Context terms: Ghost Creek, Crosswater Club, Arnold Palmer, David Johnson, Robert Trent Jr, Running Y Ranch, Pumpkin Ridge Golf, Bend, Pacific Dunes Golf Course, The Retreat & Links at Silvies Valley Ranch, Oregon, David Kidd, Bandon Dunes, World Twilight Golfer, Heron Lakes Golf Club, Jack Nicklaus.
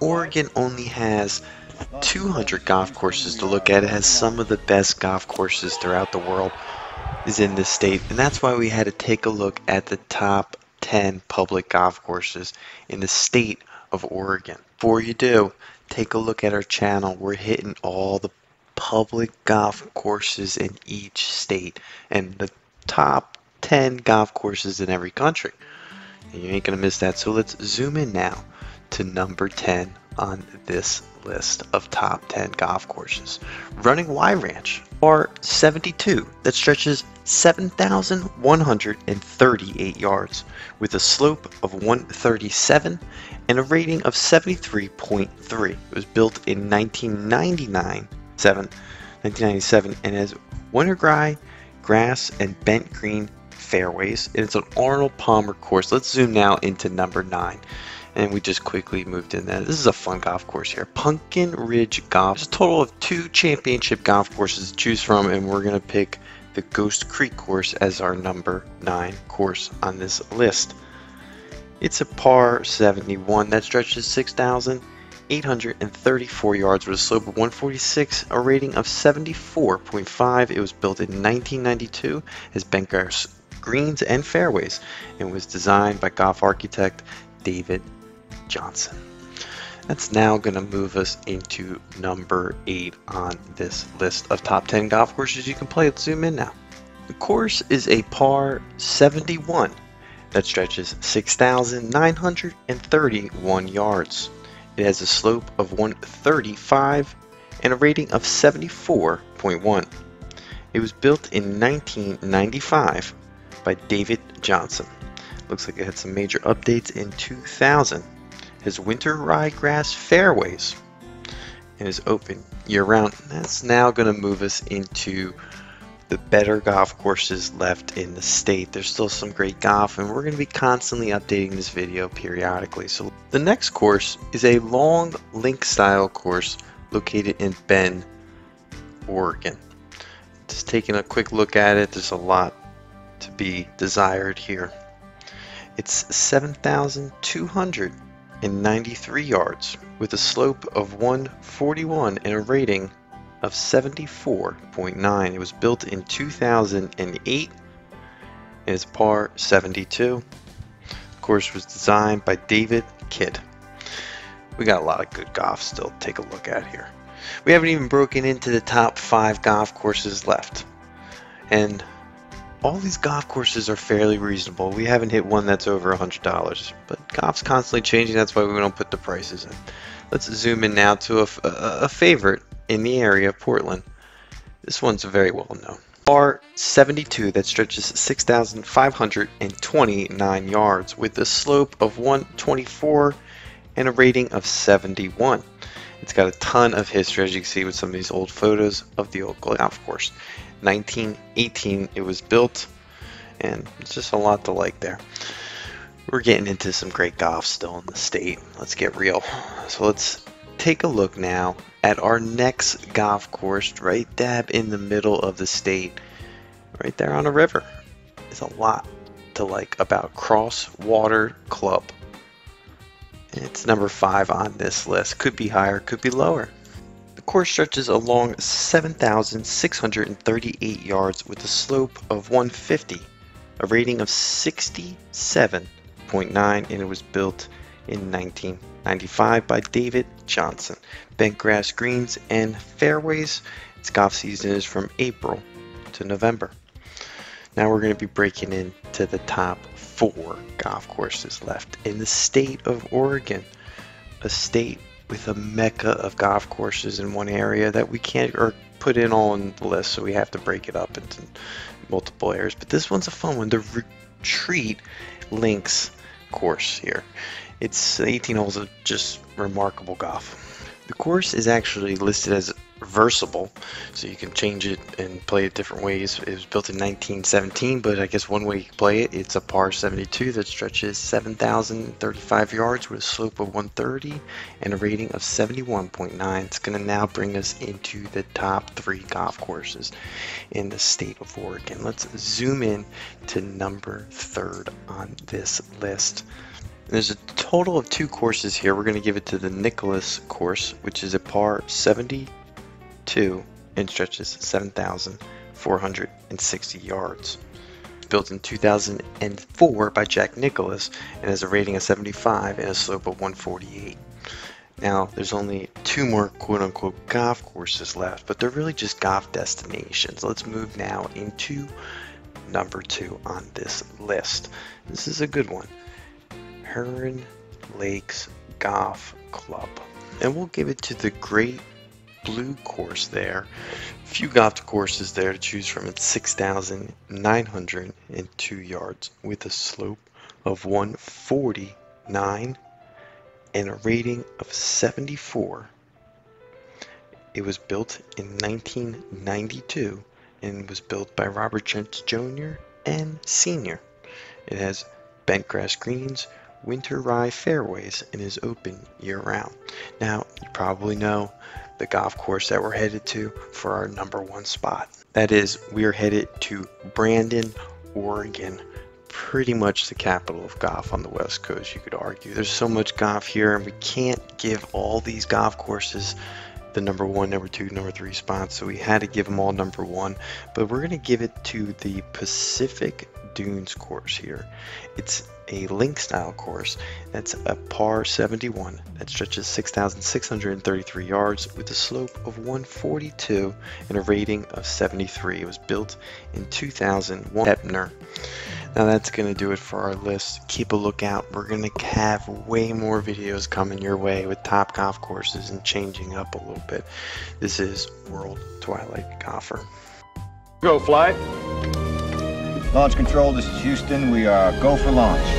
Oregon only has 200 golf courses to look at. It has some of the best golf courses throughout the world is in this state, and that's why we had to take a look at the top 10 public golf courses in the state of Oregon. Before you do, take a look at our channel. We're hitting all the public golf courses in each state and the top 10 golf courses in every country. And you ain't gonna miss that. So let's zoom in now to number 10 on this list of top 10 golf courses. Running Y Ranch, R72, that stretches 7,138 yards with a slope of 137 and a rating of 73.3. It was built in 1997 and has winter rye, grass, and bent green fairways, and it's an Arnold Palmer course. Let's zoom now into number 9. And we just quickly moved in there. This is a fun golf course here. Pumpkin Ridge Golf. There's a total of 2 championship golf courses to choose from, and we're going to pick the Ghost Creek course as our number 9 course on this list. It's a par 71 that stretches 6,834 yards with a slope of 146, a rating of 74.5. It was built in 1992 as bent grass, greens, and fairways, and was designed by golf architect David Johnson. That's now going to move us into number 8 on this list of top 10 golf courses you can play. Let's zoom in now. The course is a par 71 that stretches 6,931 yards. It has a slope of 135 and a rating of 74.1. It was built in 1995 by David Johnson. Looks like it had some major updates in 2000. His winter rye grass fairways and is open year-round. That's now going to move us into the better golf courses left in the state. There's still some great golf, and we're going to be constantly updating this video periodically. So the next course is a long link style course located in Bend, Oregon. Just taking a quick look at it, there's a lot to be desired here. It's 7,293 yards with a slope of 141 and a rating of 74.9. It was built in 2008 and is par 72. The course was designed by David Kidd. We got a lot of good golf still to take a look at here. We haven't even broken into the top 5 golf courses left. And all these golf courses are fairly reasonable. We haven't hit one that's over $100, but golf's constantly changing. That's why we don't put the prices in. Let's zoom in now to a favorite in the area of Portland. This one's very well known. Par 72 that stretches 6,529 yards with a slope of 124 and a rating of 71. It's got a ton of history, as you can see with some of these old photos of the old golf course. 1918 it was built, and it's just a lot to like there. We're getting into some great golf still in the state. Let's get real. So let's take a look now at our next golf course right dab in the middle of the state, right there on a river. There's a lot to like about Crosswater Club. It's number 5 on this list. Could be higher, could be lower. The course stretches along 7,638 yards with a slope of 150, a rating of 67.9, and it was built in 1995 by David Johnson. Bent grass, greens, and fairways. Its golf season is from April to November. Now we're going to be breaking into the top 4 golf courses left in the state of Oregon, a state with a mecca of golf courses in one area that we can't put in all on the list, so we have to break it up into multiple areas. But this one's a fun one, the Retreat Links course here. It's 18 holes of just remarkable golf. The course is actually listed as reversible, so you can change it and play it different ways. It was built in 1917, but I guess one way you can play it, it's a par 72 that stretches 7,035 yards with a slope of 130 and a rating of 71.9. It's going to now bring us into the top 3 golf courses in the state of Oregon. Let's zoom in to number 3 on this list. There's a total of 2 courses here. We're going to give it to the Nicklaus course, which is a par 72 and stretches 7,460 yards. Built in 2004 by Jack Nicklaus and has a rating of 75 and a slope of 148. Now, there's only 2 more quote-unquote golf courses left, but they're really just golf destinations. Let's move now into number 2 on this list. This is a good one. Heron Lakes Golf Club. And we'll give it to the Great Blue course there. A few golf courses there to choose from at 6,902 yards with a slope of 149. And a rating of 74. It was built in 1992 and was built by Robert Trent Jr. and Sr. It has bent grass greens, winter rye fairways, and is open year-round. Now, you probably know the golf course that we're headed to for our number 1 spot. That is, we are headed to Bandon, Oregon. Pretty much the capital of golf on the West Coast, you could argue. There's so much golf here, and we can't give all these golf courses the number 1, number 2, number 3 spots, so we had to give them all number 1. But we're going to give it to the Pacific Dunes course here. It's a link style course that's a par 71 that stretches 6,633 yards with a slope of 142 and a rating of 73. It was built in 2001. Hepner. Now that's going to do it for our list. Keep a lookout. We're going to have way more videos coming your way with top golf courses and changing up a little bit. This is World Twilight Golfer. Go flight. Launch control, this is Houston. We are go for launch.